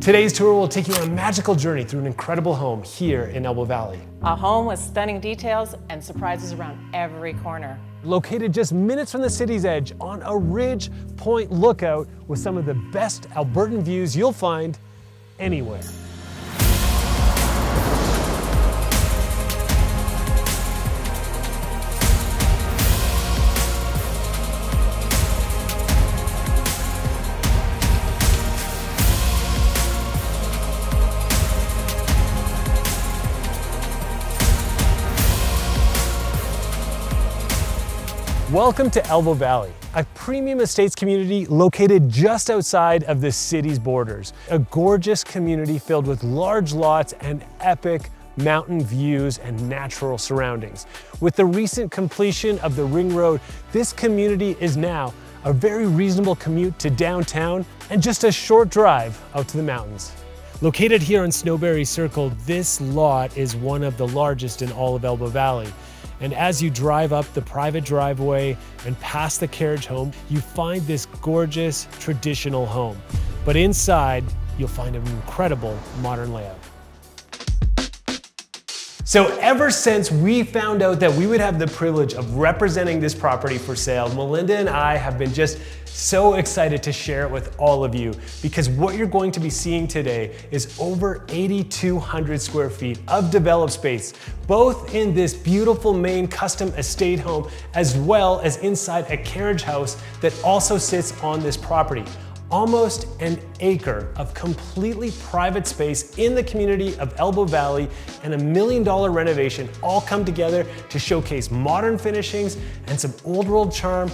Today's tour will take you on a magical journey through an incredible home here in Elbow Valley. A home with stunning details and surprises around every corner. Located just minutes from the city's edge on a Ridge Point lookout with some of the best Albertan views you'll find anywhere. Welcome to Elbow Valley, a premium estates community located just outside of the city's borders. A gorgeous community filled with large lots and epic mountain views and natural surroundings. With the recent completion of the Ring Road, this community is now a very reasonable commute to downtown and just a short drive out to the mountains. Located here on Snowberry Circle, this lot is one of the largest in all of Elbow Valley. And as you drive up the private driveway and past the carriage home, you find this gorgeous traditional home. But inside, you'll find an incredible modern layout. So ever since we found out that we would have the privilege of representing this property for sale, Melinda and I have been just so excited to share it with all of you, because what you're going to be seeing today is over 8,200 square feet of developed space, both in this beautiful Maine custom estate home, as well as inside a carriage house that also sits on this property. Almost an acre of completely private space in the community of Elbow Valley and a $1 million renovation all come together to showcase modern finishings and some old world charm,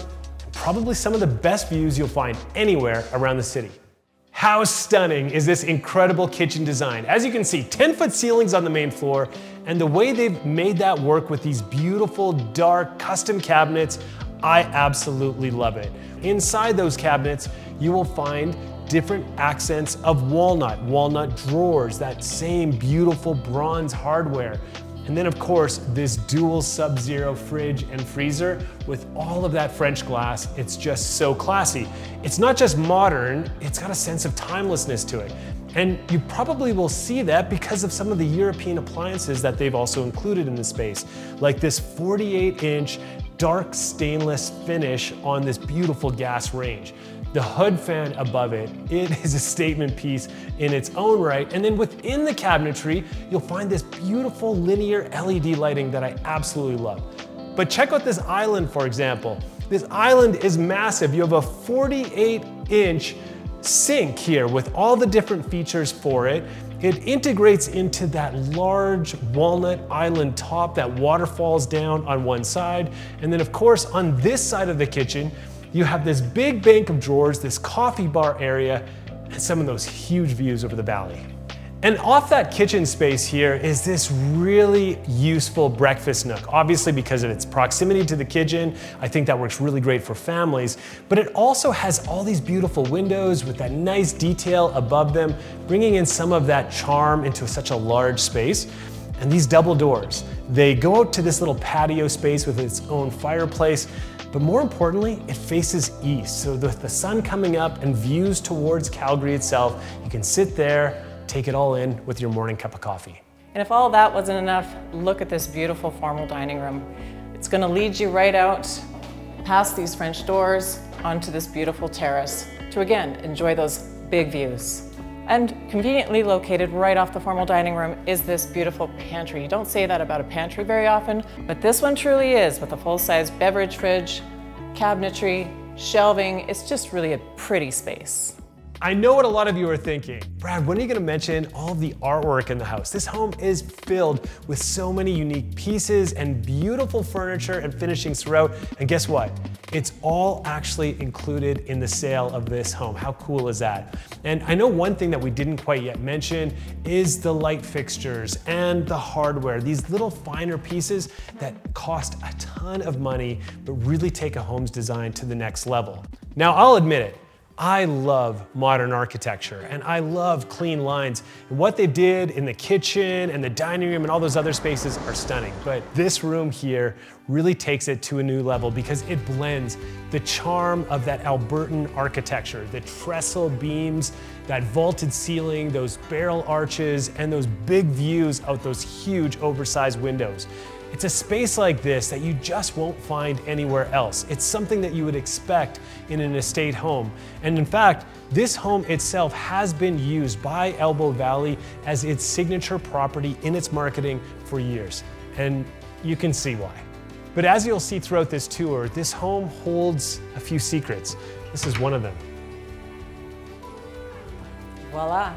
probably some of the best views you'll find anywhere around the city. How stunning is this incredible kitchen design? As you can see, 10-foot ceilings on the main floor, and the way they've made that work with these beautiful dark custom cabinets, I absolutely love it. Inside those cabinets, you will find different accents of walnut drawers, that same beautiful bronze hardware. And then of course, this dual Sub-Zero fridge and freezer with all of that French glass. It's just so classy. It's not just modern, it's got a sense of timelessness to it. And you probably will see that because of some of the European appliances that they've also included in the space, like this 48-inch dark stainless finish on this beautiful gas range. The hood fan above it, it is a statement piece in its own right. And then within the cabinetry, you'll find this beautiful linear LED lighting that I absolutely love. But check out this island, for example. This island is massive. You have a 48-inch sink here with all the different features for it. It integrates into that large walnut island top, that water falls down on one side. And then of course, on this side of the kitchen, you have this big bank of drawers, this coffee bar area, and some of those huge views over the valley. And off that kitchen space here is this really useful breakfast nook, obviously because of its proximity to the kitchen. I think that works really great for families, but it also has all these beautiful windows with that nice detail above them, bringing in some of that charm into such a large space. And these double doors, they go out to this little patio space with its own fireplace, but more importantly, it faces east. So with the sun coming up and views towards Calgary itself, you can sit there, take it all in with your morning cup of coffee. And if all that wasn't enough, look at this beautiful formal dining room. It's gonna lead you right out past these French doors onto this beautiful terrace to again, enjoy those big views. And conveniently located right off the formal dining room is this beautiful pantry. You don't say that about a pantry very often, but this one truly is, with a full-size beverage fridge, cabinetry, shelving. It's just really a pretty space. I know what a lot of you are thinking. Brad, when are you gonna mention all the artwork in the house? This home is filled with so many unique pieces and beautiful furniture and finishings throughout. And guess what? It's all actually included in the sale of this home. How cool is that? And I know one thing that we didn't quite yet mention is the light fixtures and the hardware. These little finer pieces that cost a ton of money, but really take a home's design to the next level. Now, I'll admit it. I love modern architecture and I love clean lines. And what they did in the kitchen and the dining room and all those other spaces are stunning. But this room here really takes it to a new level because it blends the charm of that Albertan architecture, the trestle beams that vaulted ceiling, those barrel arches, and those big views out those huge oversized windows. It's a space like this that you just won't find anywhere else. It's something that you would expect in an estate home. And in fact, this home itself has been used by Elbow Valley as its signature property in its marketing for years. And you can see why. But as you'll see throughout this tour, this home holds a few secrets. This is one of them. Voila.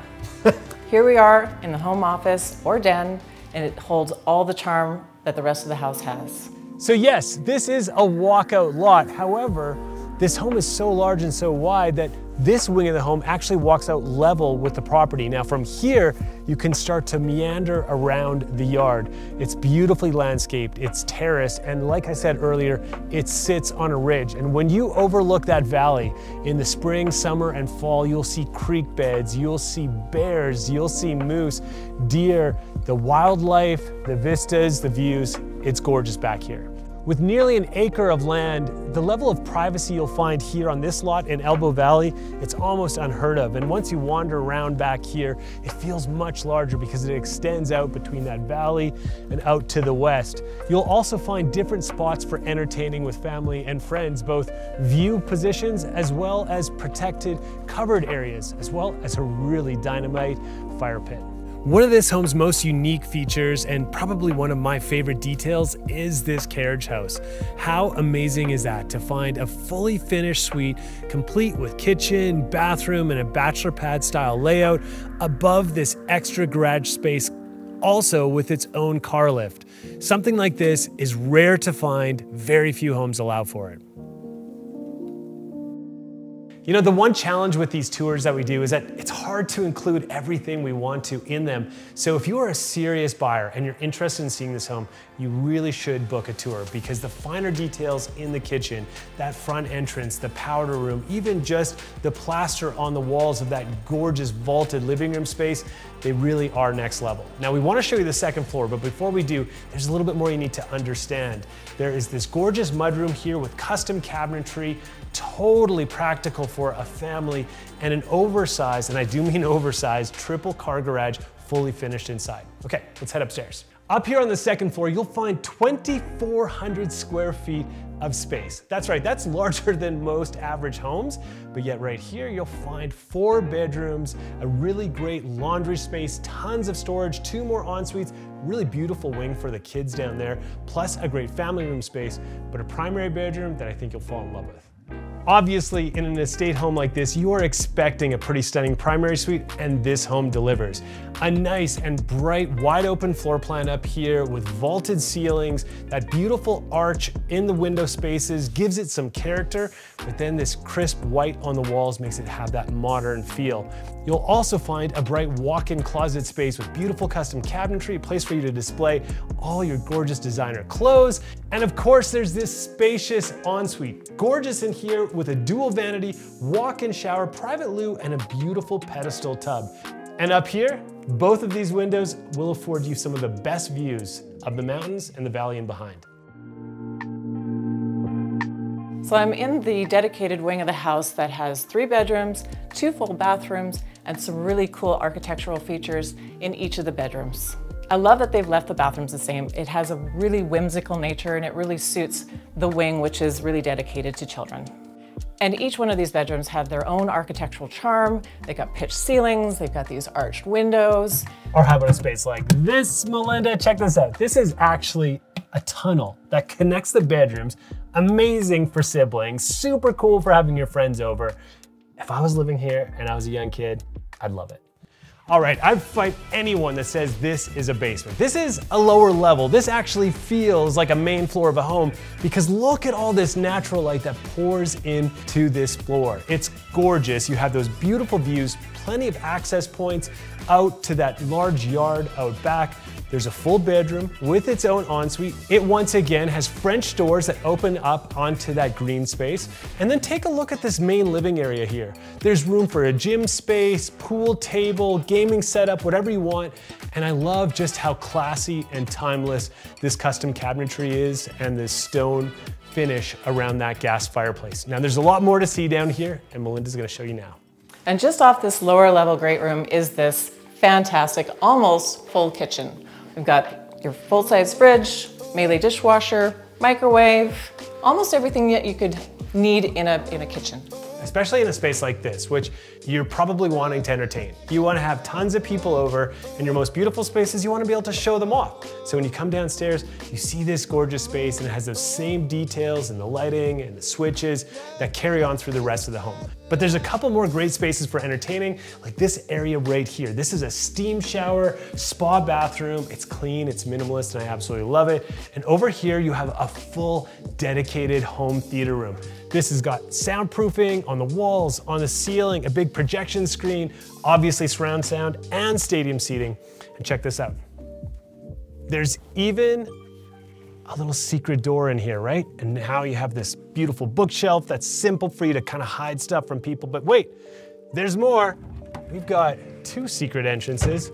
Here we are in the home office or den, and it holds all the charm that the rest of the house has. So yes, this is a walkout lot. However, this home is so large and so wide that this wing of the home actually walks out level with the property. Now from here, you can start to meander around the yard. It's beautifully landscaped, it's terraced, and like I said earlier, it sits on a ridge. And when you overlook that valley in the spring, summer, and fall, you'll see creek beds, you'll see bears, you'll see moose, deer, the wildlife, the vistas, the views. It's gorgeous back here. With nearly an acre of land, the level of privacy you'll find here on this lot in Elbow Valley, it's almost unheard of. And once you wander around back here, it feels much larger because it extends out between that valley and out to the west. You'll also find different spots for entertaining with family and friends, both view positions as well as protected covered areas, as well as a really dynamite fire pit. One of this home's most unique features, and probably one of my favorite details, is this carriage house. How amazing is that to find a fully finished suite complete with kitchen, bathroom, and a bachelor pad style layout above this extra garage space, also with its own car lift. Something like this is rare to find, very few homes allow for it. You know, the one challenge with these tours that we do is that it's hard to include everything we want to in them. So if you are a serious buyer and you're interested in seeing this home, you really should book a tour, because the finer details in the kitchen, that front entrance, the powder room, even just the plaster on the walls of that gorgeous vaulted living room space, they really are next level. Now we want to show you the second floor, but before we do, there's a little bit more you need to understand. There is this gorgeous mudroom here with custom cabinetry, totally practical for a family, and an oversized, and I do mean oversized, triple car garage fully finished inside. Okay, let's head upstairs. Up here on the second floor, you'll find 2,400 square feet of space. That's right, that's larger than most average homes, but yet right here you'll find 4 bedrooms, a really great laundry space, tons of storage, 2 more en suites, really beautiful wing for the kids down there, plus a great family room space, but a primary bedroom that I think you'll fall in love with. Obviously, in an estate home like this, you are expecting a pretty stunning primary suite, and this home delivers. A nice and bright, wide open floor plan up here with vaulted ceilings, that beautiful arch in the window spaces gives it some character, but then this crisp white on the walls makes it have that modern feel. You'll also find a bright walk-in closet space with beautiful custom cabinetry, a place for you to display all your gorgeous designer clothes. And of course, there's this spacious ensuite, gorgeous in here, with a dual vanity, walk-in shower, private loo, and a beautiful pedestal tub. And up here, both of these windows will afford you some of the best views of the mountains and the valley in behind. So I'm in the dedicated wing of the house that has 3 bedrooms, 2 full bathrooms, and some really cool architectural features in each of the bedrooms. I love that they've left the bathrooms the same. It has a really whimsical nature, and it really suits the wing, which is really dedicated to children. And each one of these bedrooms have their own architectural charm. They've got pitched ceilings, they've got these arched windows. Or how about a space like this, Melinda? Check this out. This is actually a tunnel that connects the bedrooms. Amazing for siblings, super cool for having your friends over. If I was living here and I was a young kid, I'd love it. All right, I'd fight anyone that says this is a basement. This is a lower level. This actually feels like a main floor of a home, because look at all this natural light that pours into this floor. It's gorgeous. You have those beautiful views, plenty of access points out to that large yard out back. There's a full bedroom with its own ensuite. It once again has French doors that open up onto that green space. And then take a look at this main living area here. There's room for a gym space, pool table, gaming setup, whatever you want. And I love just how classy and timeless this custom cabinetry is, and this stone finish around that gas fireplace. Now there's a lot more to see down here, and Melinda's gonna show you now. And just off this lower level great room is this fantastic, almost full kitchen. We've got your full-size fridge, Melee dishwasher, microwave, almost everything that you could need in a kitchen. Especially in a space like this, which you're probably wanting to entertain. You want to have tons of people over, and your most beautiful spaces, you want to be able to show them off. So when you come downstairs, you see this gorgeous space, and it has those same details and the lighting and the switches that carry on through the rest of the home. But there's a couple more great spaces for entertaining, like this area right here. This is a steam shower, spa bathroom. It's clean, it's minimalist, and I absolutely love it. And over here, you have a full dedicated home theater room. This has got soundproofing on the walls, on the ceiling, a big projection screen, obviously surround sound and stadium seating. And check this out. There's even a little secret door in here, right? And now you have this beautiful bookshelf that's simple for you to kind of hide stuff from people. But wait, there's more. We've got two secret entrances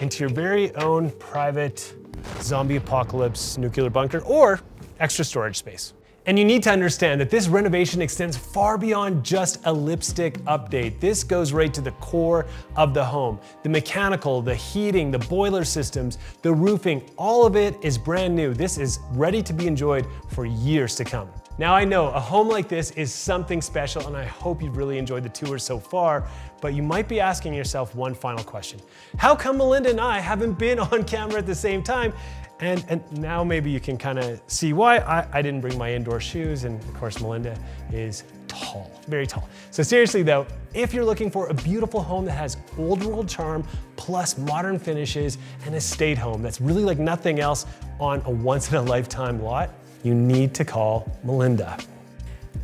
into your very own private zombie apocalypse nuclear bunker or extra storage space. And you need to understand that this renovation extends far beyond just a lipstick update. This goes right to the core of the home. The mechanical, the heating, the boiler systems, the roofing, all of it is brand new. This is ready to be enjoyed for years to come. Now I know a home like this is something special, and I hope you've really enjoyed the tour so far, but you might be asking yourself one final question. How come Melinda and I haven't been on camera at the same time? And now maybe you can kind of see why I didn't bring my indoor shoes, and of course Melinda is tall, very tall. So seriously though, if you're looking for a beautiful home that has old world charm plus modern finishes and an estate home that's really like nothing else on a once in a lifetime lot, you need to call Melinda.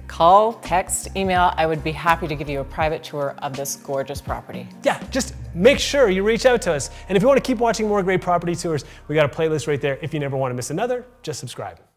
Call, text, email. I would be happy to give you a private tour of this gorgeous property. Yeah, just make sure you reach out to us. And if you want to keep watching more great property tours, we got a playlist right there. If you never want to miss another, just subscribe.